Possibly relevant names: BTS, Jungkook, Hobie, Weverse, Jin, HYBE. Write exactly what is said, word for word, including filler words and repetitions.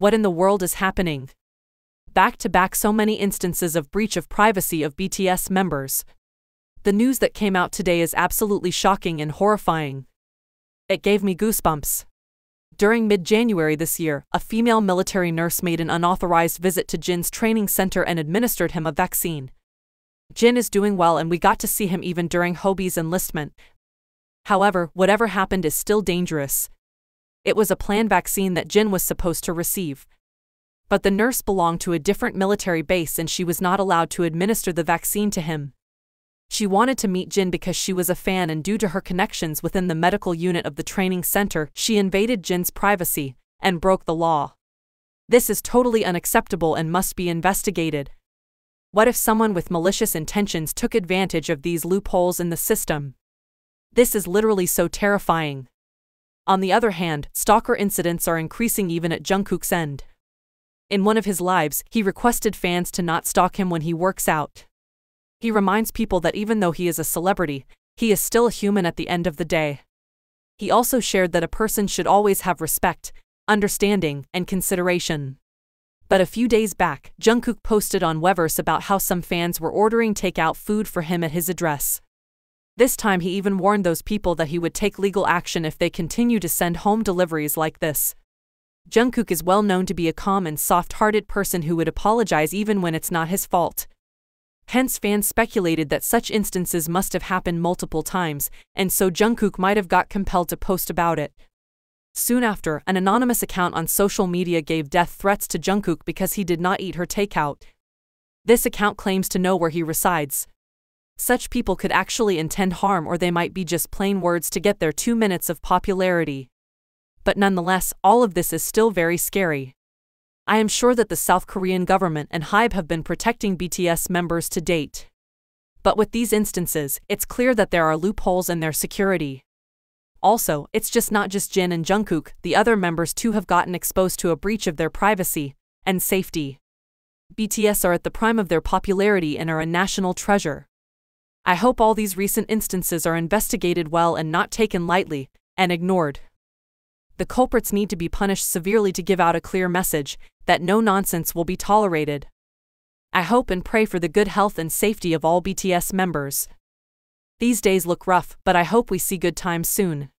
What in the world is happening? Back to back, so many instances of breach of privacy of B T S members. The news that came out today is absolutely shocking and horrifying. It gave me goosebumps. During mid-January this year, a female military nurse made an unauthorized visit to Jin's training center and administered him a vaccine. Jin is doing well, and we got to see him even during Hobie's enlistment. However, whatever happened is still dangerous. It was a planned vaccine that Jin was supposed to receive. But the nurse belonged to a different military base and she was not allowed to administer the vaccine to him. She wanted to meet Jin because she was a fan, and due to her connections within the medical unit of the training center, she invaded Jin's privacy and broke the law. This is totally unacceptable and must be investigated. What if someone with malicious intentions took advantage of these loopholes in the system? This is literally so terrifying. On the other hand, stalker incidents are increasing even at Jungkook's end. In one of his lives, he requested fans to not stalk him when he works out. He reminds people that even though he is a celebrity, he is still a human at the end of the day. He also shared that a person should always have respect, understanding, and consideration. But a few days back, Jungkook posted on Weverse about how some fans were ordering takeout food for him at his address. This time he even warned those people that he would take legal action if they continue to send home deliveries like this. Jungkook is well known to be a calm and soft-hearted person who would apologize even when it's not his fault. Hence fans speculated that such instances must have happened multiple times, and so Jungkook might have got compelled to post about it. Soon after, an anonymous account on social media gave death threats to Jungkook because he did not eat her takeout. This account claims to know where he resides. Such people could actually intend harm, or they might be just plain words to get their two minutes of popularity. But nonetheless, all of this is still very scary. I am sure that the South Korean government and HYBE have been protecting B T S members to date. But with these instances, it's clear that there are loopholes in their security. Also, it's just not just Jin and Jungkook, the other members too have gotten exposed to a breach of their privacy and safety. B T S are at the prime of their popularity and are a national treasure. I hope all these recent instances are investigated well and not taken lightly and ignored. The culprits need to be punished severely to give out a clear message that no nonsense will be tolerated. I hope and pray for the good health and safety of all B T S members. These days look rough, but I hope we see good times soon.